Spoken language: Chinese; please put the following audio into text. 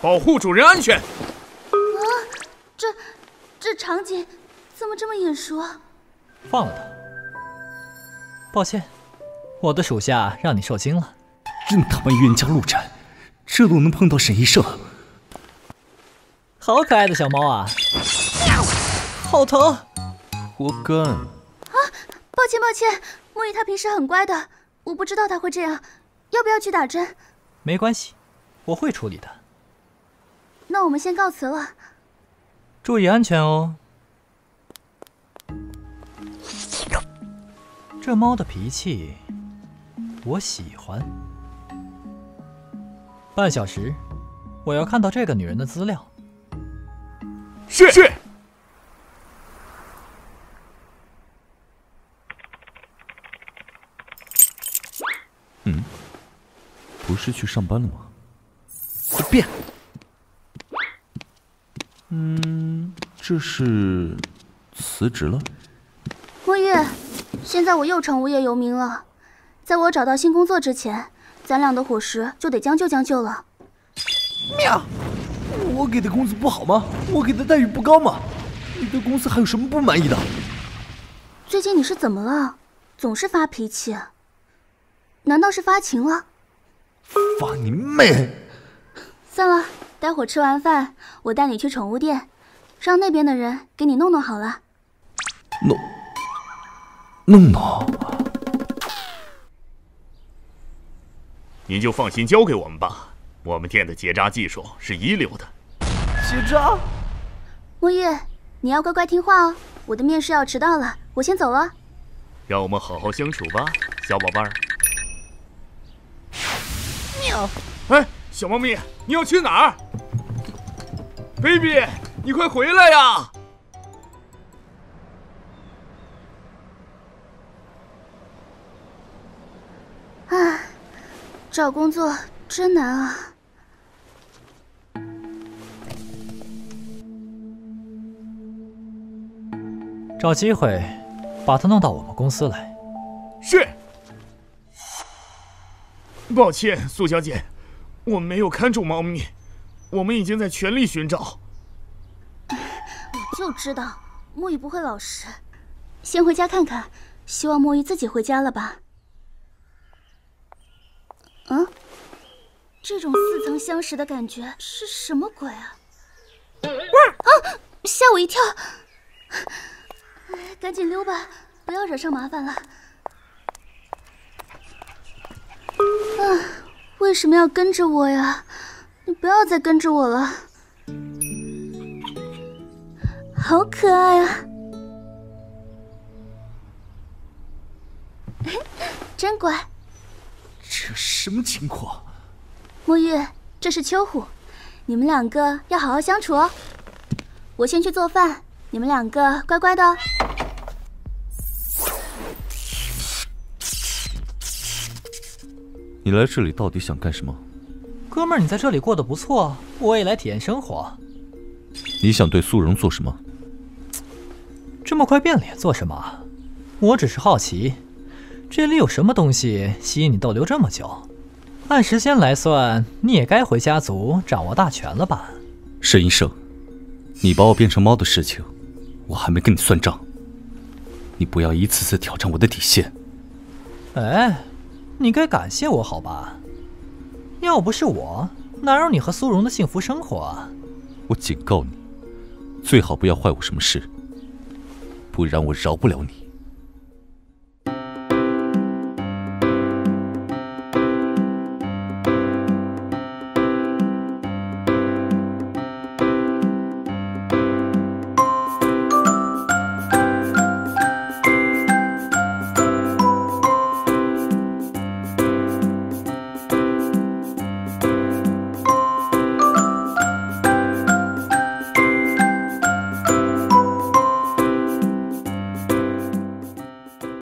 保护主人安全。啊，这场景怎么这么眼熟？放了他。抱歉，我的属下让你受惊了。真他妈冤家路窄，这路能碰到沈医生。好可爱的小猫啊！好疼！活该。啊，抱歉，木鱼它平时很乖的，我不知道它会这样。要不要去打针？没关系，我会处理的。 那我们先告辞了，注意安全哦。这猫的脾气，我喜欢。半小时，我要看到这个女人的资料。是。嗯，不是去上班了吗？随便。 这是辞职了。沐玉，现在我又成无业游民了。在我找到新工作之前，咱俩的伙食就得将就了。喵，我给的工资不好吗？我给的待遇不高吗？你对公司还有什么不满意的？最近你是怎么了？总是发脾气，难道是发情了？发你妹！算了，待会吃完饭，我带你去宠物店。 让那边的人给你弄弄好了。弄？您就放心交给我们吧。我们店的结扎技术是一流的。结扎？沐玉，你要乖乖听话哦。我的面试要迟到了，我先走了。让我们好好相处吧，小宝贝儿。喵！哎，小猫咪，你要去哪儿 ？Baby。 你快回来呀！唉，找工作真难啊！找机会把他弄到我们公司来。是。抱歉，苏小姐，我没有看住猫咪，我们已经在全力寻找。 就知道沐雨不会老实，先回家看看。希望沐雨自己回家了吧？嗯，这种似曾相识的感觉是什么鬼啊？啊！吓我一跳！赶紧溜吧，不要惹上麻烦了。啊！为什么要跟着我呀？你不要再跟着我了。 好可爱啊！真乖。这什么情况？沐玉，这是秋虎，你们两个要好好相处哦。我先去做饭，你们两个乖乖的哦。你来这里到底想干什么？哥们儿，你在这里过得不错，我也来体验生活。你想对苏荣做什么？ 这么快变脸做什么？我只是好奇，这里有什么东西吸引你逗留这么久？按时间来算，你也该回家族掌握大权了吧？沈医生，你把我变成猫的事情，我还没跟你算账。你不要一次次挑战我的底线。哎，你该感谢我好吧？要不是我，哪有你和苏荣的幸福生活啊？我警告你，最好不要坏我什么事。 不然我饶不了你。